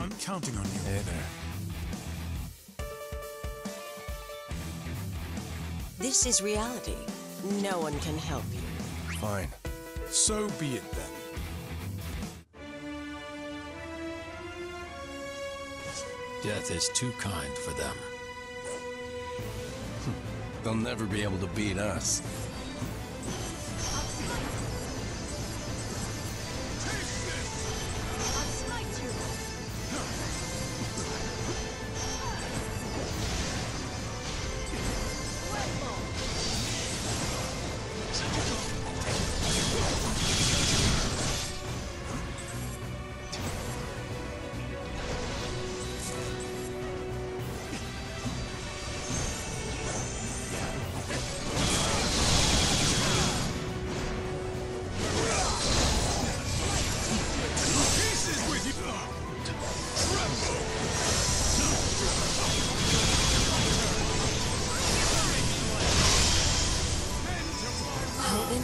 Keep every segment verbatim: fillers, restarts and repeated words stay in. I'm counting on you. Hey there. This is reality. No one can help you. Fine. So be it then. Death is too kind for them. They'll never be able to beat us.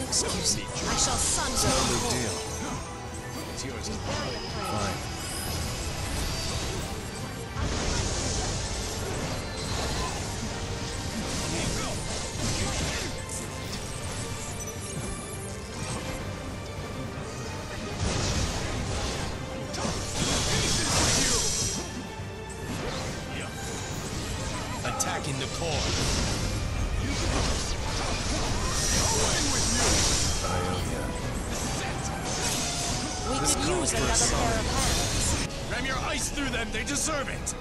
Excuse me. I shall sunset. No big deal. It's yours. Fine. Attacking the core. We could use another pair of hands. Ram your ice through them, they deserve it!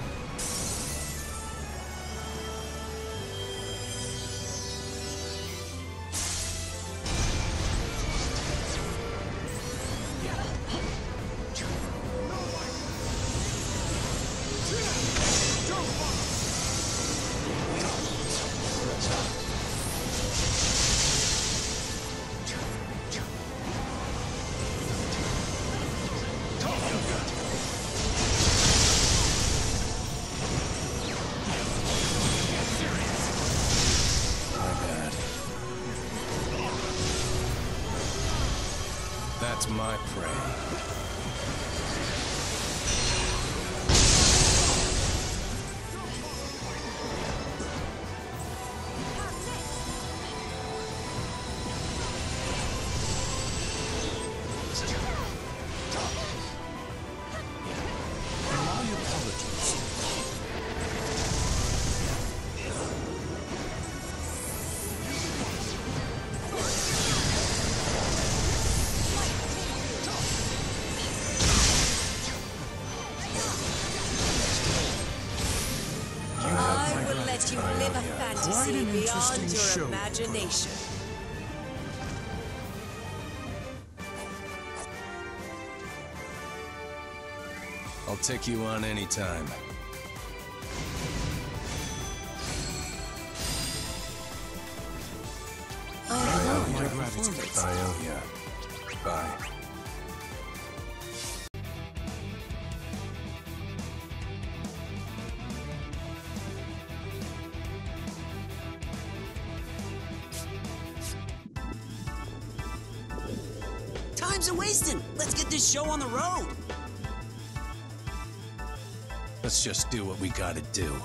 That's my prey. My apologies. You live a fantasy beyond your imagination. I'll take you on anytime. I owe you. I owe you. Bye. Time's a wasting. Let's get this show on the road. Let's just do what we gotta do.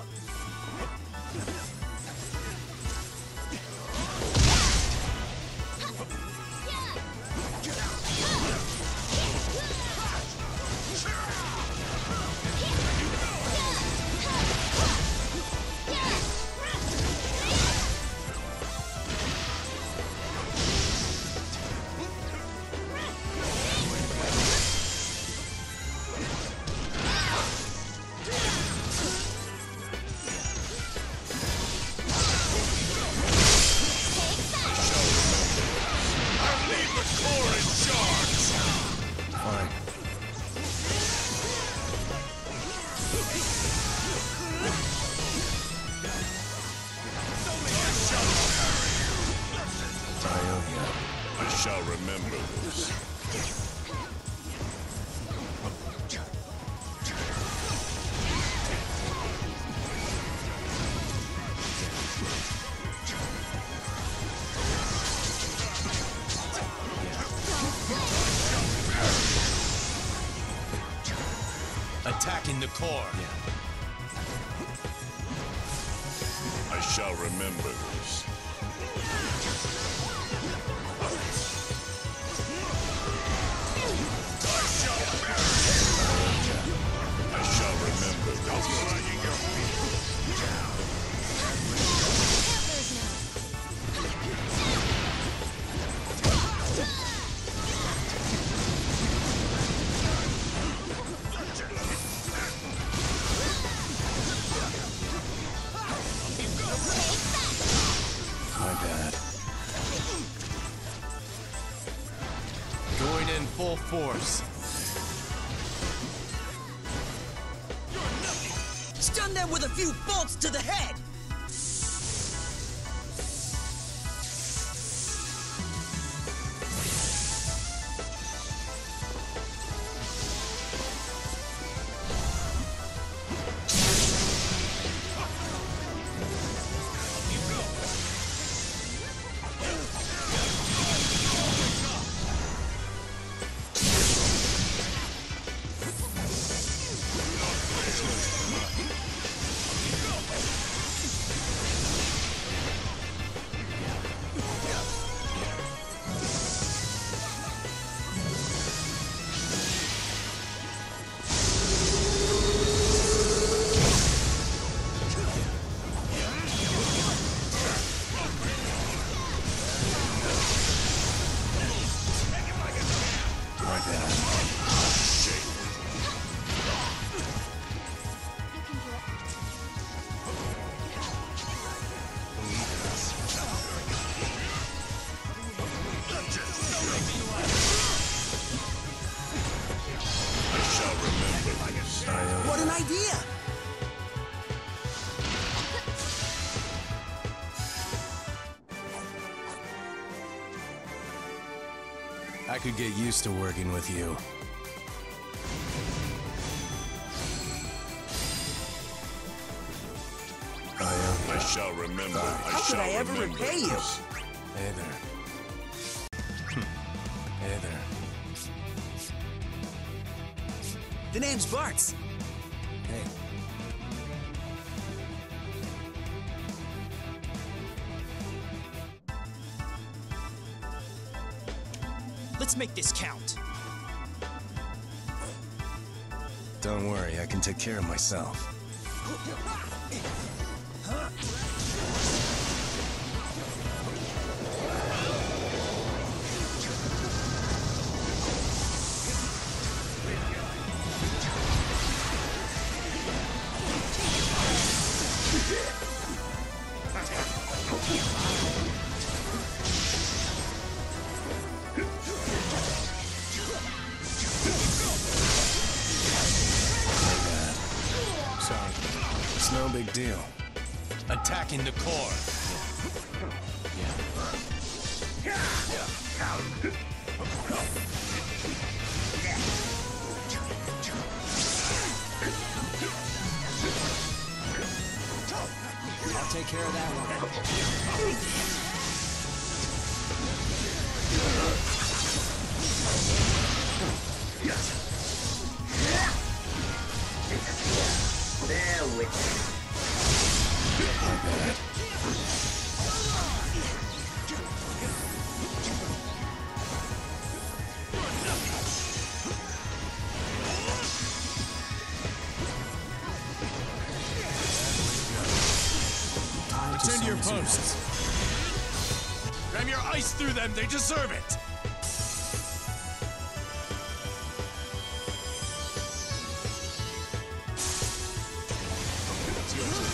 attacking the core. Yeah. I shall remember this. I shall remember this. I shall remember this. Dragging your feet down. Full force. You're nothing. Stun them with a few bolts to the head. I could get used to working with you. I am. I shall remember. Uh, I how could I ever repay you? Hey there. Hey there. The name's Bartz. Hey. Let's make this count. Don't worry, I can take care of myself. Big deal. Attacking the core. Yeah. Yeah. Yeah. I'll take care of that one. Yes. There we go. Attend to your posts. Ram your ice through them, they deserve it! Let's go!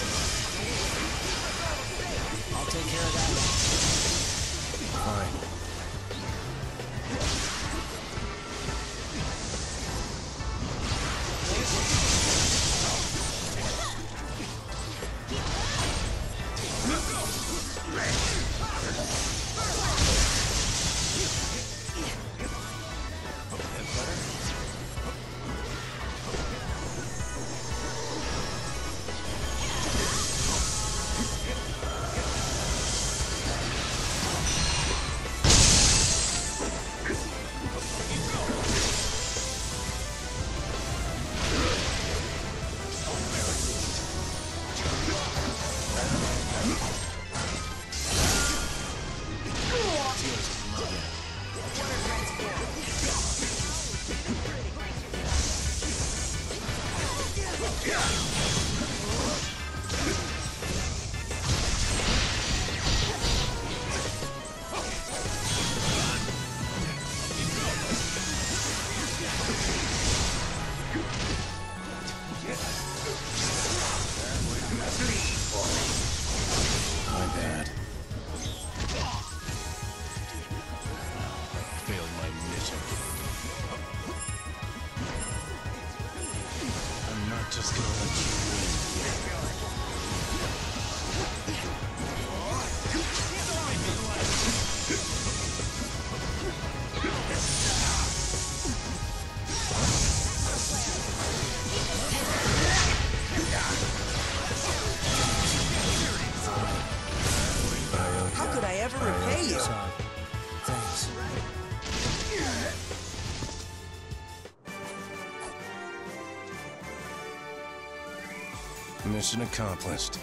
Mission accomplished.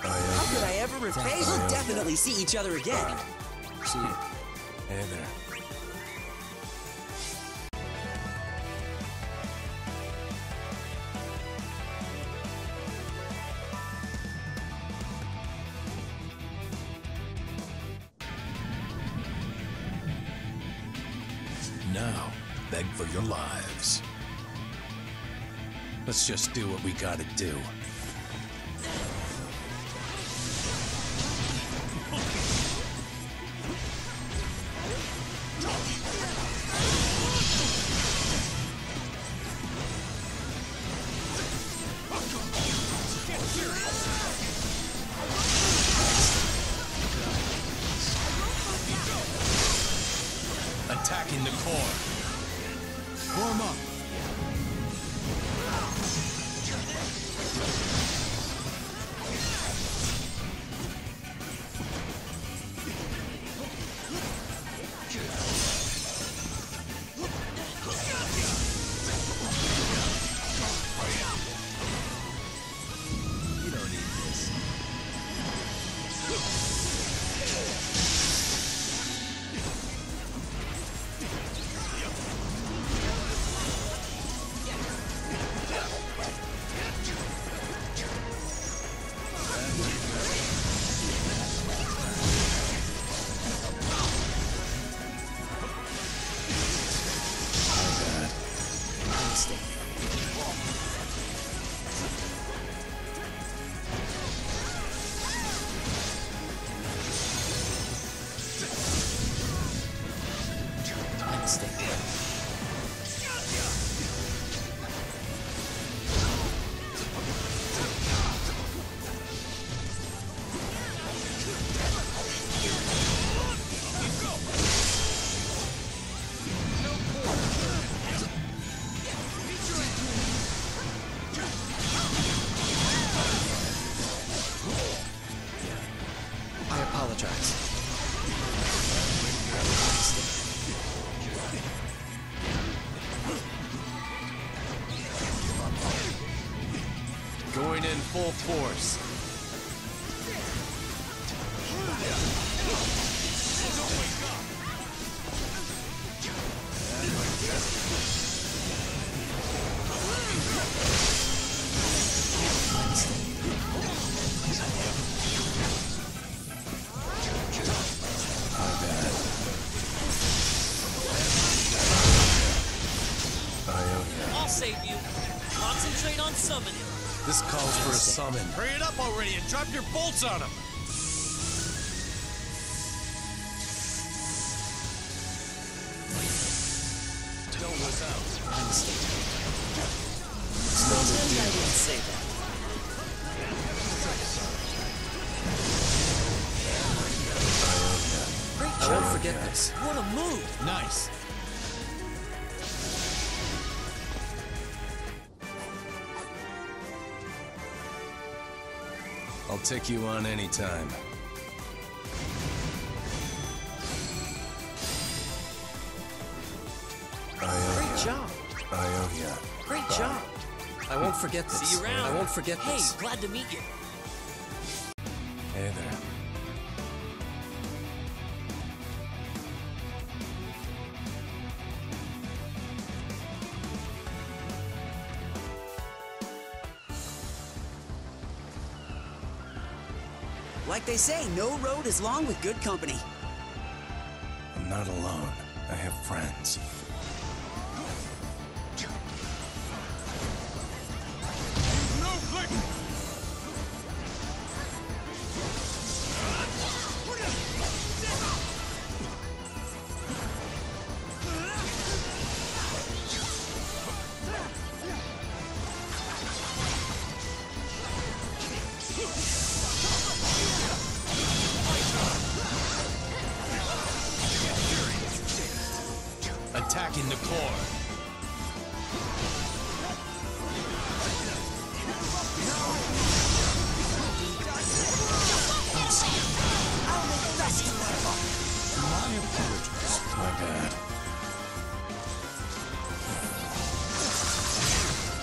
How could I ever repay? We'll definitely see each other again. See you. Hey there. Now, beg for your lives. Let's just do what we gotta do. Attacking the core. Warm up. Going in full force. This calls for a summon. Hurry it up already and drop your bolts on him! Don't was out. Sometimes I didn't say that. Great job. I won't forget this. What a move! Nice. I'll take you on anytime. Great job. I owe ya. Great job. I won't forget this. See you around. I won't forget hey, this. Hey, glad to meet you. Hey there. Like they say, no road is long with good company. I'm not alone. I have friends. Attacking the core.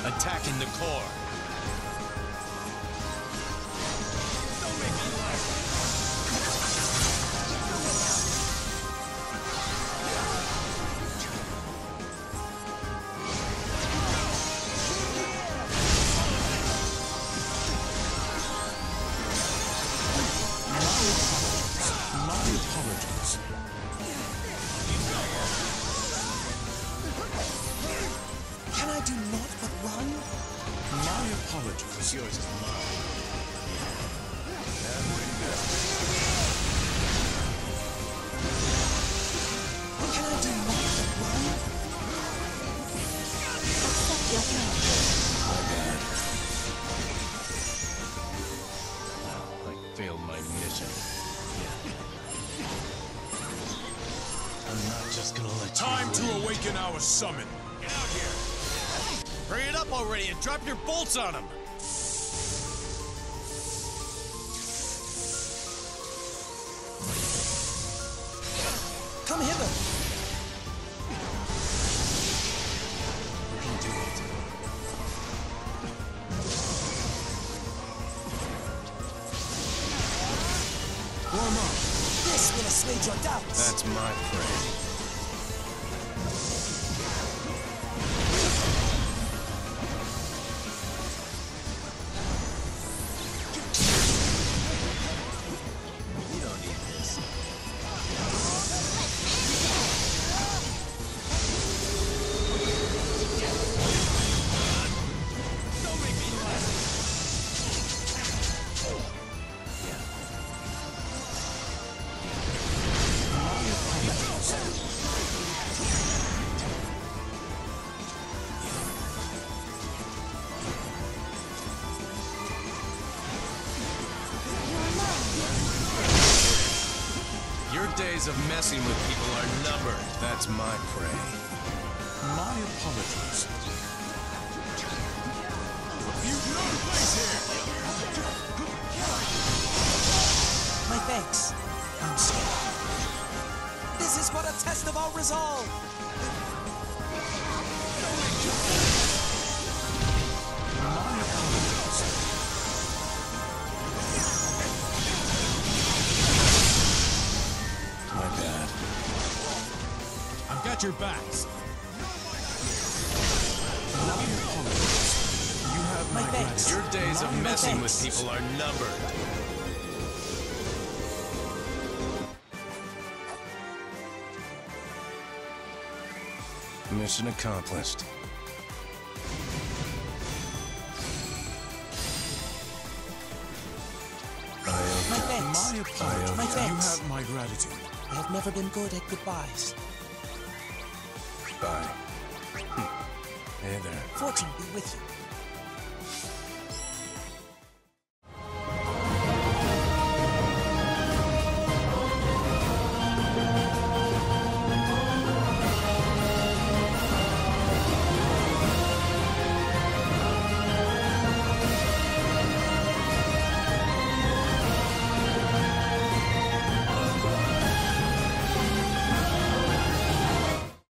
Attacking the core. Don't make me laugh. My apologies. My apologies. Do not but run. My apologies. Yours is mine. And we go. Can I do not but run? Fuck your hand. My bad. I failed my mission. Yeah. I'm not just gonna let Time you. Time to awaken our summon. Get out here. Hurry it up already and drop your bolts on him! Come hither! We can do it. Warm up. This will assuage your doubts. That's my friend. Days of messing with people are numbered. That's my prey. My apologies. You've no place here! My thanks. I'm scared. This is but a test of our resolve! My apologies. Got your backs. You have my backs. Your days of messing with people are numbered. Mission accomplished. My thanks. My apologies. My thanks. You have my gratitude. I have never been good at goodbyes. Bye. Hey there. Fortune be with you.